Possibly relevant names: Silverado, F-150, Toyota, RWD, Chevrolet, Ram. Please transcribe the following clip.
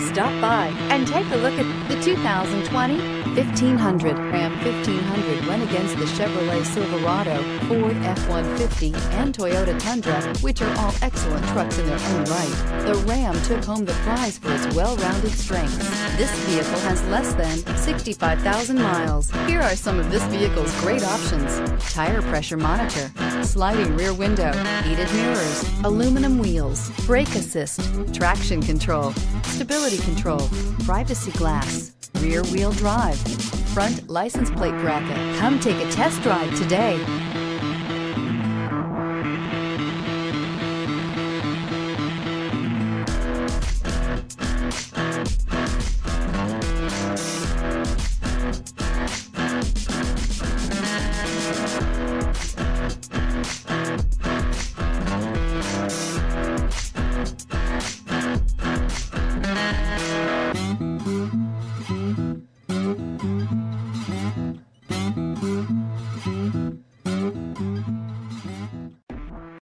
Stop by and take a look at the 2020 1500. Ram 1500 went against the Chevrolet Silverado, Ford F-150, and Toyota Tundra, which are all excellent trucks in their own right. The Ram took home the prize for its well-rounded strengths. This vehicle has less than 65,000 miles. Here are some of this vehicle's great options: tire pressure monitor, sliding rear window, heated mirrors, aluminum wheels, brake assist, traction control, stability control, privacy glass, rear wheel drive, front license plate bracket. Come take a test drive today.